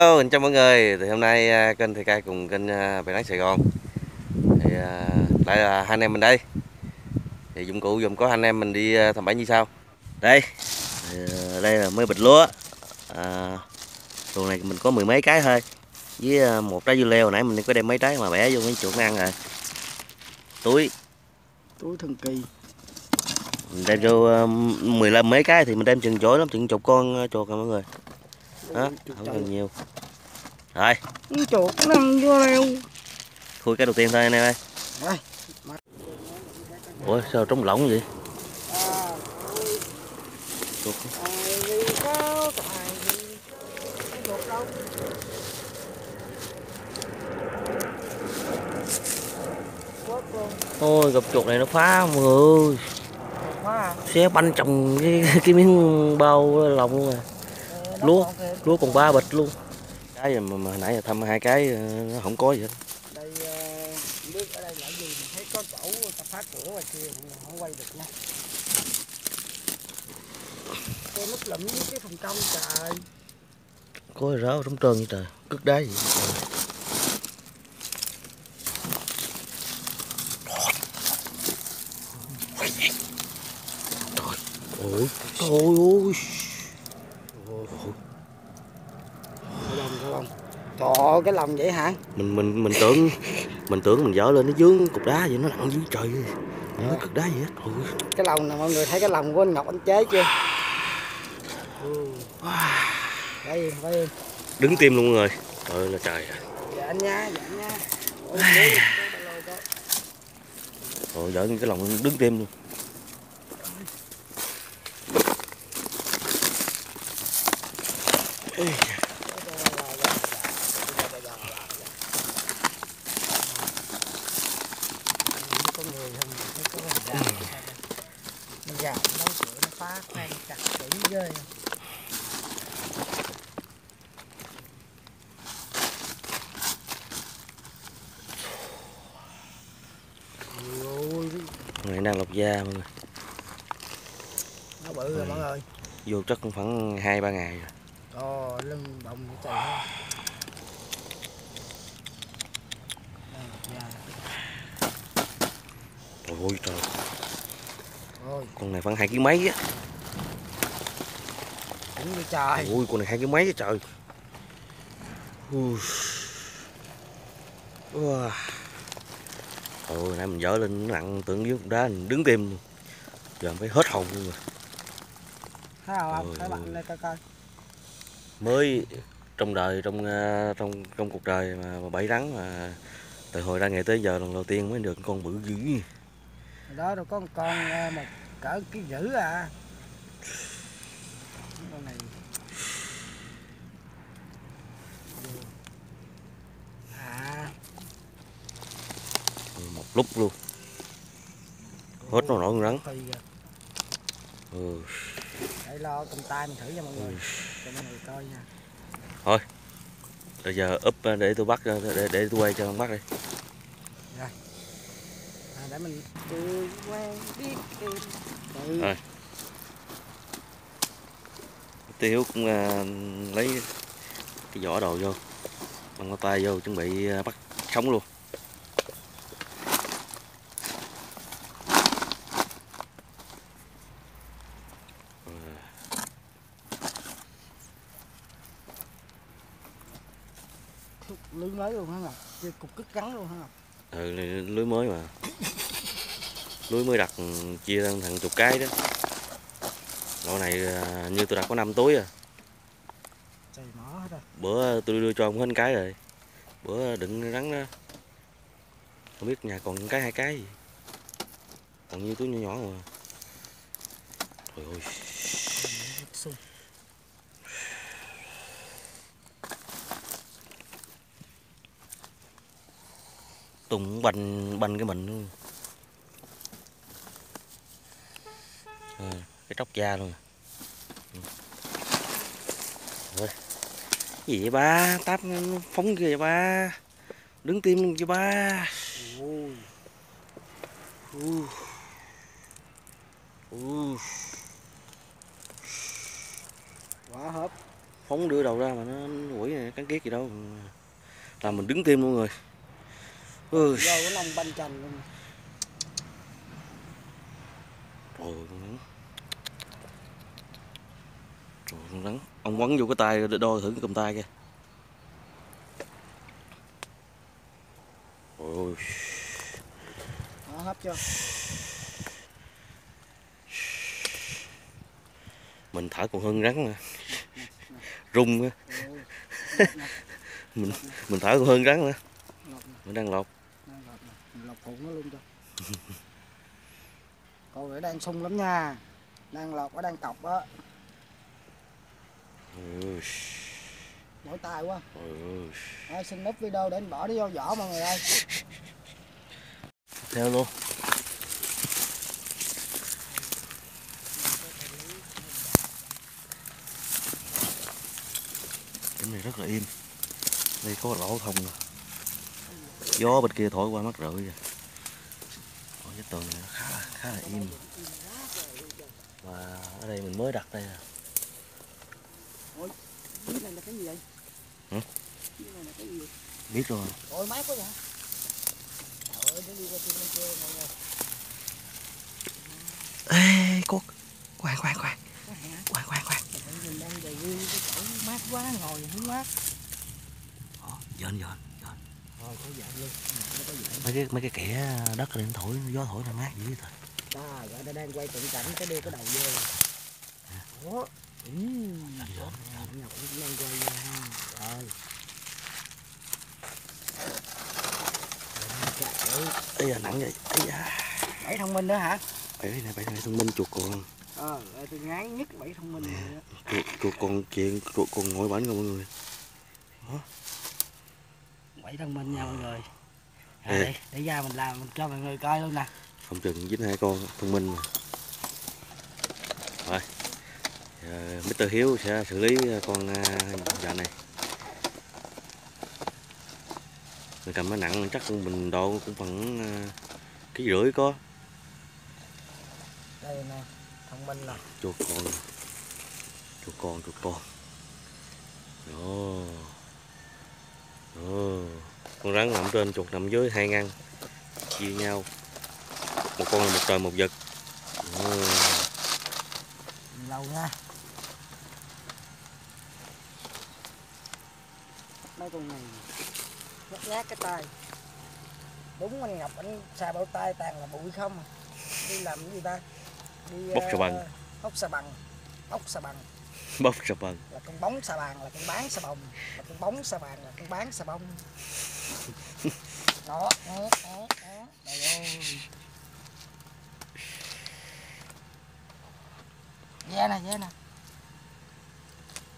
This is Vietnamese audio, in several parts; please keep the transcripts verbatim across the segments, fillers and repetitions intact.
Hello, mình chào mọi người. Thì hôm nay kênh Thầy Cai cùng kênh Bài Nắng Sài Gòn thì uh, lại là hai anh em mình đây. Thì dụng cụ dùng có hai anh em mình đi thăm bẫy như sau. Đây, uh, đây là mới bịch lúa. Uh, Tuần này mình có mười mấy cái thôi, với một trái dưa leo hồi nãy mình có đem mấy trái mà bẻ vô mấy chuột ăn rồi. Túi, túi thần kỳ. Mình đem vô uh, mười lăm mấy cái thì mình đem chừng chối lắm, chừng chục con chuột rồi mọi người. Đó, không cần nhiều. Rồi. Chuột nằm vô leo. Thôi cái đầu tiên thôi anh em ơi. Ủa sao trống lỏng vậy? Chuột. Ôi gặp chuột này nó phá mọi người. Xé banh trồng cái, cái miếng bao lòng luôn à. Lúa, lúa còn ba bịch luôn. Cái mà, mà hồi nãy là thăm hai cái nó không có gì hết. Đây nước ở đây là gì mình thấy có chỗ ta phá cửa ngoài kia mà không quay được nha. Cái nút lụm với cái phòng trong trời. Có ráo trống trơn như trời, cứt đá gì. Trời ơi, trời ơi. Trời cái lòng vậy hả? Mình mình mình tưởng mình tưởng mình dỡ lên nó dướng cục đá vậy, nó nặng dưới trời. Nó à. Cục đá gì hết. Ôi. Cái lòng nè mọi người, thấy cái lòng của anh Ngọc anh chế chưa? Ừ. Đây, đây. Đứng tim luôn mọi người. Trời ơi là trời. Dạ anh nha, dạ anh nha. Ôi dỡ cái lòng đứng tim luôn. Ê. Dạ, nó phá khoang chặt kỹ ghê. Người đang lọc da mọi người. Nó bự rồi mọi người. Vô chắc cũng khoảng hai ba ngày rồi. Ồ, lưng bồng như trời ha. Ôi trời. Con này khoảng hai ký mấy á. Cũng như trời. Ui con này hai ký mấy á trời. Ui. Wow. Ôi nãy mình dỡ lên nó nặng tưởng dưới cục đá mình đứng tim. Giờ mình phải hết hồn luôn rồi. Thấy không? Thấy bạn đây coi coi. Mới trong đời trong trong trong cuộc đời mà, mà bẫy rắn mà từ hồi ra nghề tới giờ lần đầu tiên mới được con bự dữ. Đó đâu có một con mà cỡ ký dữ à. Con này à. Một lúc luôn. Hết nó nổi con rắn. Ừ. Để lo cầm tay mình thử cho mọi người. Cho mọi người coi nha. Thôi. Bây giờ úp để tôi bắt để để tôi quay cho ông bắt đi. Rồi. À, để mình tôi quen biết em. Tự... Rồi. Tiêu cũng uh, lấy cái vỏ đồ vô. Bằng tay vô chuẩn bị bắt sống luôn. Lưới mới luôn hả Ngọc? Cục cứt rắn luôn hả Ngọc? Ừ, lưới mới mà. Lưới mới đặt chia ra thằng chục cái đó. Loại này như tôi đặt có năm túi à. Trời mỏ hết rồi. Bữa tôi đưa cho ông hết cái rồi. Bữa đựng rắn đó. Không biết nhà còn cái hai cái gì. Còn như túi nhỏ nhỏ mà. Trời ơi. Tùng bành bành cái mình luôn à, cái tróc da luôn à. Gì vậy ba, táp phóng kìa ba, đứng tim luôn kìa ba. Ui. Ui. Ui. Quá hấp. Không đưa đầu ra mà nó quỷ này, cắn kiết gì đâu. Làm mình đứng tim luôn rồi. Ừ. Rồi nó banh chành luôn. Trời con rắn. Con rắn. Ông quấn vô cái tay để đo thử cái cầm tay kìa. Ôi. Đó, hấp chưa? Mình thở còn hơn rắn mà. Rung á. Mình mình thở còn hơn rắn nữa. Mình đang lột. Đang lột mình lột hụn nó luôn cho. Con này đang sung lắm nha. Đang lột nó đang cọc á. Mỏi tay quá. Đấy, xin núp video để anh bỏ nó vô vỏ mọi người ơi. Theo luôn. Cái này rất là im. Đây có lỗ thông rồi. Gió bên kia thổi qua mắt rượi rồi. Ở cái tường này nó khá là, khá là im. Và ở đây mình mới đặt đây nè. Ôi, cái này là cái gì vậy? Hả? Cái này là cái gì vậy? Biết rồi. Ôi mát quá vậy. Trời ơi, nó đi qua trên bên kia mọi người. Ê, cô khoan khoan khoan. Khoan khoan khoan. Mình đang về riêng cái chỗ mát quá ngồi hứng mát. Ờ, dọn dọn. Thôi, có dạng luôn. Có dạng. Mấy cái mấy cái kẻ đất này thổi gió thổi là mát dữ thôi. Đó, giờ nó đang quay cận cảnh cái đưa cái đầu vô. Đó. Ừ. Đó, nhọc nó đang quay vô ha. Rồi. Bây giờ nặng vậy. Bây giờ. Bẫy thông minh nữa hả? Bẫy này bẫy thông minh chuột còn. Ờ, tôi ngán nhất bẫy thông minh. Chuột chuột còn chuyện chuột còn ngồi bánh không mọi người. Đó. Bẫy thông minh nha mọi người. Rồi, để, để ra mình làm mình cho mọi người coi luôn nè. Không chừng dính hai con thông minh mà. Rồi. Giờ mít tơ Hiếu sẽ xử lý con dạ này. Mình cầm nó nặng chắc mình độ cũng khoảng ký rưỡi có. Đây nè, thông minh nè. Chuột con. Chuột con, chuột con. Đó. Ừ, con rắn nằm trên chuột nằm dưới hai ngăn chia nhau, một con là một trời một vực. Ừ. Lâu nha mấy con này nhát nhát cái tay đúng anh Ngọc, anh xài bao tay tàn là bụi không đi làm cái gì ta đi bóc xà bằng bóc xà bằng bóc xà bằng bóc xà bằng là con bóng xà bàn là con bán xà bông là con bóng xà bàn là con bán xà bông đó đó đó đó trời ơi ve nè ve nè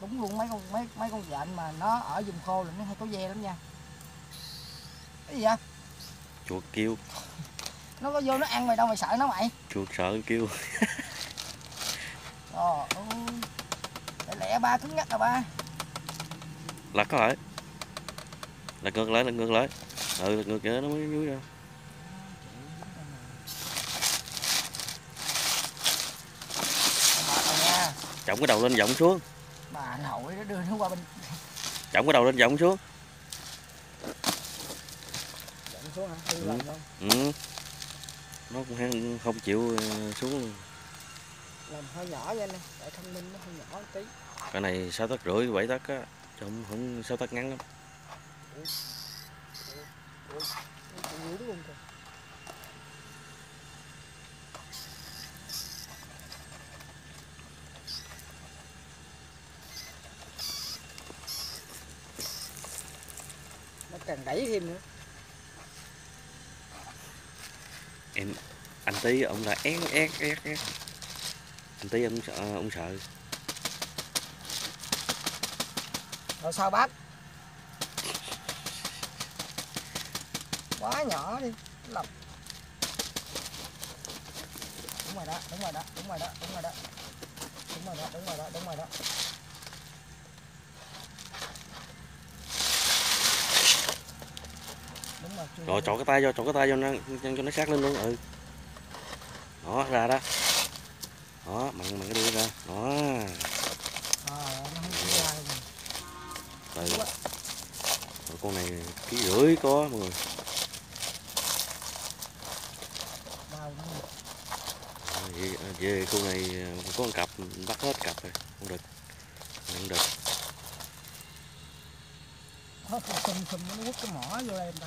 đúng luôn mấy con mấy mấy con dện mà nó ở vùng khô là nó hay có ve lắm nha. Cái gì vậy? Chuột kêu. Nó có vô nó ăn mày đâu mày sợ nó mày. Chuột sợ kêu. Ờ lẹ ba cứng nhắc rồi ba. Lật có phải. Lật ngược lại, lật ngược lại. Ừ, lật ngược lại nó mới dưới ra. Chổng cái đầu lên vọng xuống. Bà anh hội nó đưa nó qua bên. Chổng cái đầu lên vọng xuống. Vọng xuống hả? Đi lần không? Ừ. Nó cũng không chịu xuống luôn. Làm hơi nhỏ nha anh em, tại thông minh nó hơi nhỏ một tí. Cái này sáu tấc rưỡi, bảy tấc á, chứ không không sáu tấc ngắn lắm. Ủa. Ủa. Ủa. Nó càng đẩy thêm nữa. Em anh tí ông là én én én én. Anh tí ông sợ, ông sợ. Rồi sao bác? Quá nhỏ đi, lọc. Đúng rồi đó, đúng rồi đó, đúng rồi đó, đúng rồi đó. Đúng rồi đó, đúng rồi đó, đúng rồi đó. Đúng rồi. Rồi trỏ cái tay vô, trỏ cái tay vô nó cho nó sát lên luôn. Ừ. Đó, ra đó. Đó, mặn mặn cái đuôi ra. Đó. À, nó không ra. Đấy. Con này ký rưỡi có mọi người. Về, về khu này có con cặp, bắt hết cặp rồi, con đực, con đực. Nó sùm sùm nó quất cái mỏ vô em ta.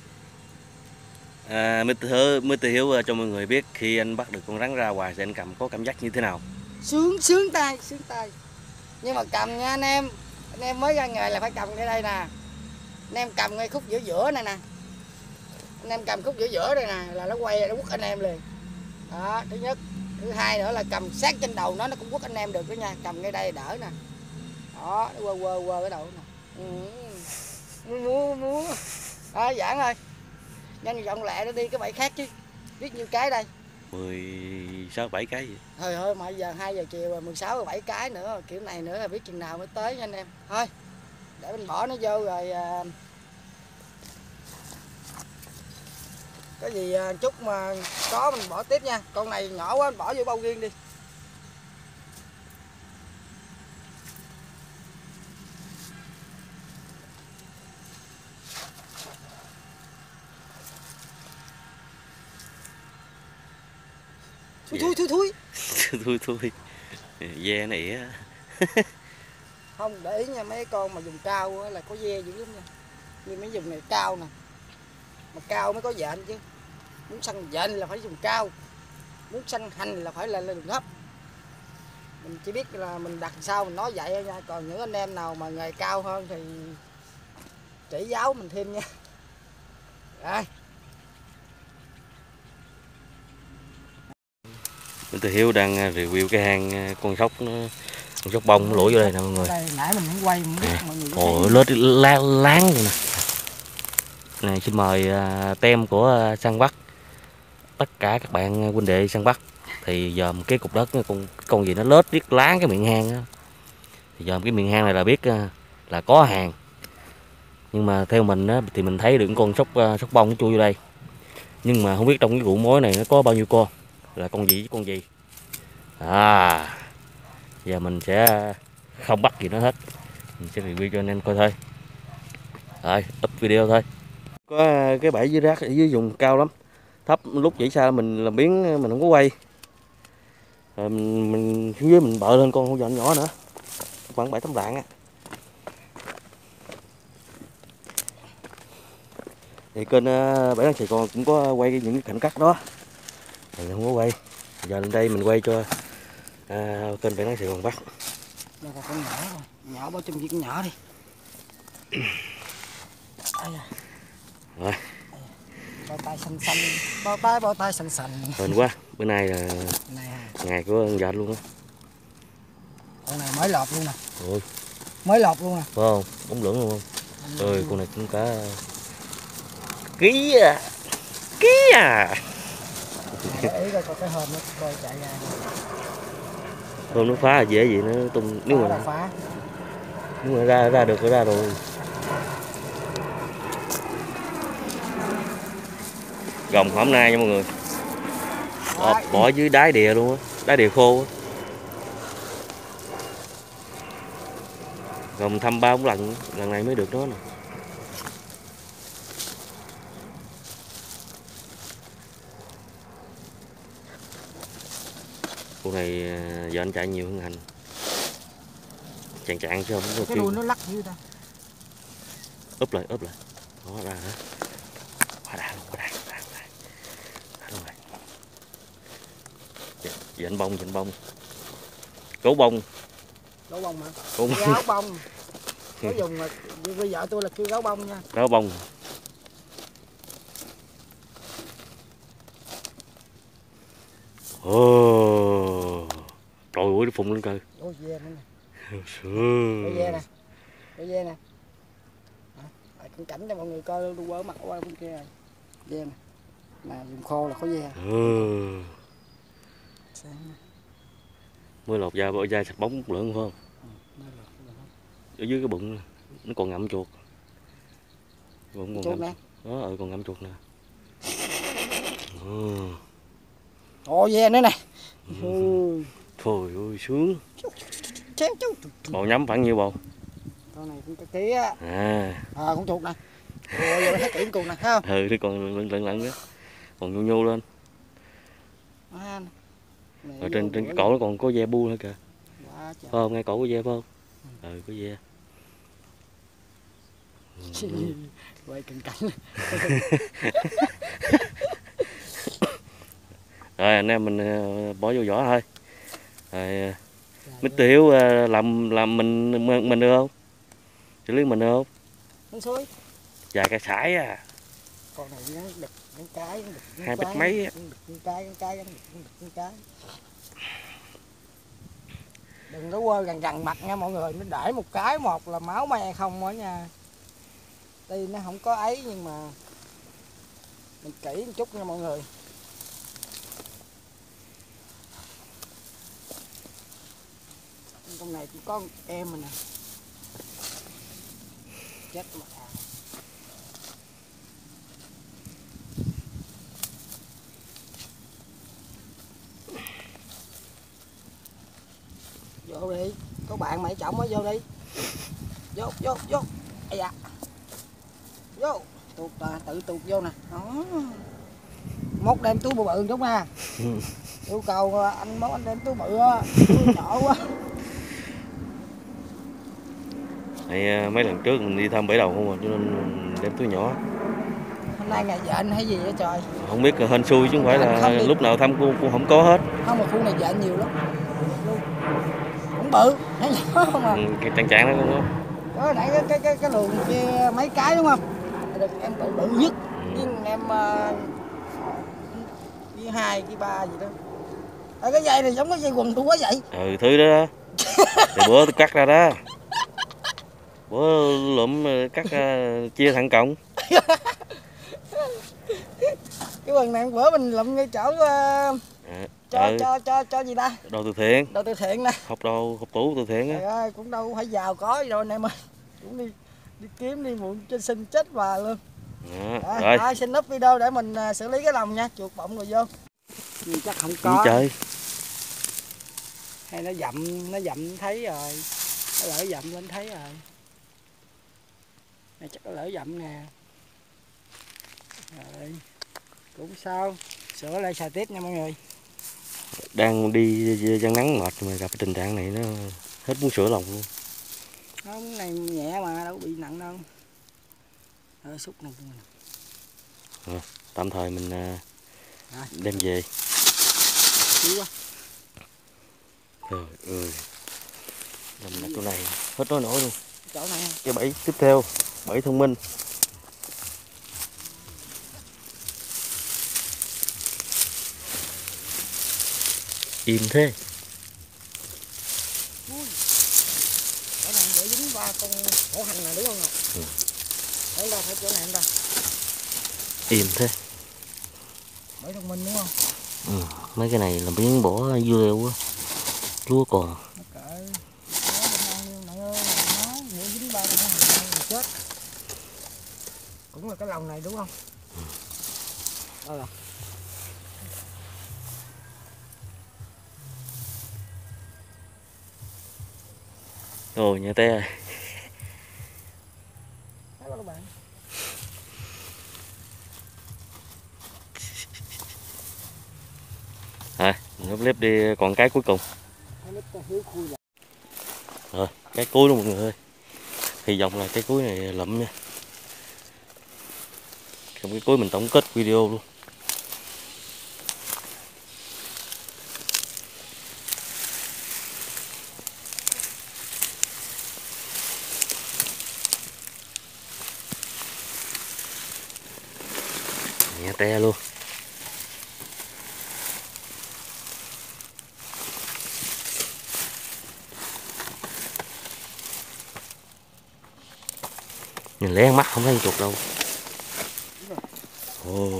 À, mới thử, mới tự hiểu cho mọi người biết khi anh bắt được con rắn ra hoài thì anh cầm có cảm giác như thế nào? Sướng, sướng tay, sướng tay. Nhưng mà cầm nha anh em, anh em mới ra nghề là phải cầm cái đây nè. Anh em cầm ngay khúc giữa giữa này nè. Anh em cầm khúc giữa giữa đây nè là nó quay nó quất anh em liền. Đó, thứ nhất. Thứ hai nữa là cầm sát trên đầu nó nó cũng quất anh em được đó nha, cầm ngay đây đỡ nè. Đó, nó quơ quơ quơ cái đầu nè. Ừ. Múa múa. Đó, giảng ơi. Nhanh gọn lẹ nó đi cái bẫy khác chứ. Biết nhiêu cái đây? mười sáu bảy cái vậy. Thôi thôi mà giờ hai giờ chiều rồi, mười sáu mười bảy cái nữa, kiểu này nữa là biết chừng nào mới tới nha anh em. Thôi. Để mình bỏ nó vô rồi à... Có gì à, chút mà có mình bỏ tiếp nha. Con này nhỏ quá mình bỏ vô bao riêng đi. Thui thui thui thui thui thui ve này á. Không để ý nha, mấy con mà dùng cao là có ve dữ lắm nha, nhưng mấy dùng này cao nè, mà cao mới có dện chứ, muốn săn dện là phải dùng cao, muốn săn hành là phải là dùng thấp. Mình chỉ biết là mình đặt sao mình nói vậy nha, còn những anh em nào mà nghề cao hơn thì chỉ giáo mình thêm nha. Rồi Minh Tự Hiếu đang review cái hang con sóc, con sóc bông nó lủi vô đây nè mọi người. Đây, nãy mình cũng quay mình biết mọi người. Ồ, lết láng vậy nè. Này xin mời tem của săn bắt tất cả các bạn huynh đệ săn bắt. Thì giờ cái cục đất con con gì nó lết riết láng cái miệng hang đó. Thì giờ cái miệng hang này là biết là có hàng. Nhưng mà theo mình á, thì mình thấy được con sóc sóc bông nó chui vô đây. Nhưng mà không biết trong cái ruộng mối này nó có bao nhiêu con. Là con gì với con gì à, giờ mình sẽ không bắt gì nó hết, mình sẽ review cho anh em coi thôi. Rồi up video thôi. Có cái bãi dưới rác ở dưới vùng cao lắm, thấp lúc dãy xa mình làm biến mình không có quay. Rồi mình, mình xuống dưới mình bợ lên con hũ dọn nhỏ nữa, khoảng bảy tấm đạn á. Thì kênh Bảy Đăng Sài Gòn cũng có quay những cái cảnh cắt đó, mình không có quay. Giờ lên đây mình quay cho à, kênh Bảy Đăng Sài Gòn Bắc. Đây là con nhỏ rồi, nhỏ bao chung với con nhỏ đi. Rồi. Bao tay xanh xanh, bao tay bao tay xanh xanh. Hên quá, bữa nay là ngày của con vợ luôn á. Con này mới lọt luôn nè. Ừ. Mới lọt luôn nè. Phải không? Bóng lưỡng luôn không? Ơi, con này cũng cả ký à, ký à. Để ý coi cái hồn nó coi chạy ra. Hồn nó phá là dễ gì nó tung, nếu mà phá. Nếu mà ra ra được nó ra rồi. Gồng hôm nay nha mọi người. Bỏ, bỏ dưới đáy đìa luôn á, đáy đìa khô á. Gồng thăm ba bốn lần, lần này mới được nó nè. Con này giờ anh chạy nhiều hơn hành, chàng chạng chứ không có. Cái đuôi nó lắc như ta. Úp lại, úp lại. Đó ra hả? Qua đà luôn, qua đà, qua đà, qua đà luôn này. Giờ anh bông, giờ anh bông. Cấu bông. Cấu bông hả? Cấu bông. Gáo bông. Có dùng mà, bây vợ tôi là kêu gáo bông nha. Gáo bông. Ồ, trời ơi nó phùng lên cơ. Ôi ve nữa nè. Ôi ve nè. Ôi ve nè. Cảnh cho mọi người coi luôn, quơ mặt qua bên kia rồi. Ve nè. mà dùng khô là có da. Ừ. Mới lột da bỏ da sạch bóng một lượng phải không? Ở dưới cái bụng nó còn ngậm chuột. Bụng còn chuột ngậm. Đó, ừ, còn ngậm chuột nè. Ừ. Ồ da nữa nè. Ừ. Trời ơi sướng. Bộ nhắm khoảng nhiêu bộ? Con này cũng ký á. À. À con chuột nè. Rồi giờ hết tiễn cùng nè, thấy không? Ừ, thì còn lận lận lận nữa. Còn nhu nhu lên. À, ở trên trên cái cổ nó còn có ve bu nữa kìa. Quá trời. Không, ngay cổ có ve không? Ừ, có ve. Quay cận cảnh. Rồi anh em mình bỏ vô vỏ thôi. Rồi Mít Tiểu làm làm mình mình được không? Xử lý mình được không? Con suối. Dài cái sải à. Con này nó đực những cái, đực hai bịch mấy á. Những cái, những cái, những cái. Đừng có quơ gần gần mặt nha mọi người, nó để một cái một là máu me không á nha. Tuy nó không có ấy nhưng mà mình kỹ một chút nha mọi người. Con này cũng có em mình nè. Chết mà. Vô đi, có bạn mày chồng mới vô đi. Vô, vô, vô. Ây da. Vô. Tụt à, tự tụt vô nè. Đó. Mốt đem túi bự bự chút ha. Yêu cầu anh Mốt anh đem túi bự á. Túi nhỏ quá. Thì mấy lần trước mình đi thăm bể đầu không mà cho nên đem túi nhỏ. Hôm nay ngày dện hay gì vậy trời? Không biết, hên xui chứ không phải là đi. Lúc nào thăm cũng không có hết. Không mà khu này dện nhiều lắm. Bự, thấy nhỏ không à? Cái trang trạng nó không có. Đó, nãy cái cái cái, cái luồng kia mấy cái đúng không? Được em bự bự nhất, nhưng ừ. Em với uh, hai, với ba gì đó. À, cái dây này giống cái dây quần tôi quá vậy. Ừ, thứ đó đó. Thì bữa tôi cắt ra đó. Bữa lụm cắt uh, chia thẳng cộng. Cái quần này bữa mình lụm ngay chỗ. Uh, à. Cho, ừ. cho cho cho gì ta? Đồ từ thiện. Đồ từ thiện nè. Học đồ, học tủ từ thiện á. Ơi, cũng đâu phải giàu có gì đâu anh em ơi. Cũng đi đi kiếm đi muộn trên xin chết bà luôn. À, rồi, rồi xin núp video để mình xử lý cái lòng nha, chuột bọng rồi vô. Nhưng chắc không có. Chơi. Hay nó dậm, nó dậm thấy rồi. Nó lỡ dậm lên thấy rồi. Này chắc nó lỡ dậm nè. Rồi. Cũng sao, sửa lại xài tiếp nha mọi người. Đang đi giăng nắng mệt mà gặp cái tình trạng này nó hết muốn sửa lòng luôn. Không, này nhẹ mà đâu có bị nặng đâu. Rồi xúc này cho mình. À, tạm thời mình à, à. đem về. Cứu quá. Trời ơi. Nằm ở chỗ này hết nói nổi luôn. Chỗ này. Cái bẫy tiếp theo, bẫy thông minh. Im thế. Cái này để dính ba con hổ hành là đúng không ạ? Ừ. Để ra phải chỗ này không ta? Im thế. Bẫy thông minh đúng không? Ừ. Mấy cái này là miếng bỏ dưa leo á, lúa cò. Cởi. Nặng ơi, nó để dính ba con hổ hành là chết. Cũng là cái lòng này đúng không? Ừ. Đâu là? Ồ, nhà té rồi. Hello các bạn. À, núp clip đi còn cái cuối cùng. Rồi, cái cuối luôn mọi người ơi. Hy vọng là cái cuối này lụm nha. Trong cái cuối mình tổng kết video luôn. Te luôn. Nhìn lén mắt không thấy chuột đâu. Ồ.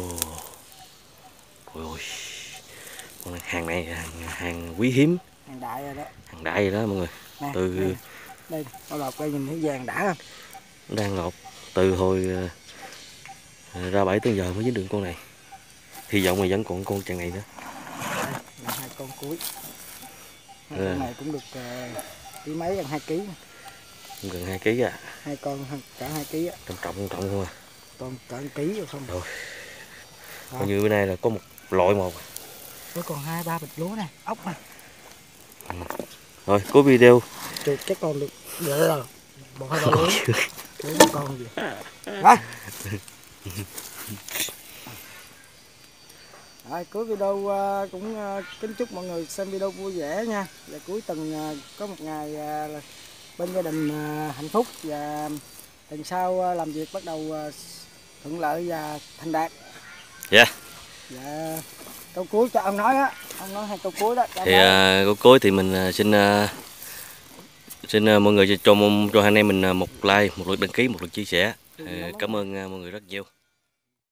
Hàng này hàng, hàng quý hiếm, hàng đại rồi đó, hàng đại rồi đó mọi người. Nè, từ đây, đây nó lột ra nhìn thấy vàng đã không? Đang lột từ hồi uh, ra bảy tới giờ mới dính được con này. Hy vọng là vẫn còn con chàng này nữa. Đây là hai con cuối. Hai à. Con này cũng được ký uh, mấy, gần hai ký. Gần hai ký à. Hai con cả hai ký á. Trọng trọng trọng không à. Con cả một ký rồi không? Rồi. Coi như bữa nay là có một loại một. Với còn hai ba bịch lúa nè, ốc nè. À. Rồi cuối video. Trừ cái con được được rồi. Một hai con lúa. Bốn con gì. Rồi. Rồi cuối video uh, cũng uh, kính chúc mọi người xem video vui vẻ nha. Và cuối tuần uh, có một ngày uh, bên gia đình uh, hạnh phúc và tuần sau uh, làm việc bắt đầu uh, thuận lợi và thành đạt. Dạ. Yeah. Dạ. Câu cuối cho ông nói á, ông nói hai câu cuối đó. Thì uh, câu cuối thì mình uh, xin uh, xin uh, mọi người cho cho, cho anh em mình uh, một like, một lượt đăng ký, một lượt chia sẻ. Uh, cảm ơn uh, mọi người rất nhiều.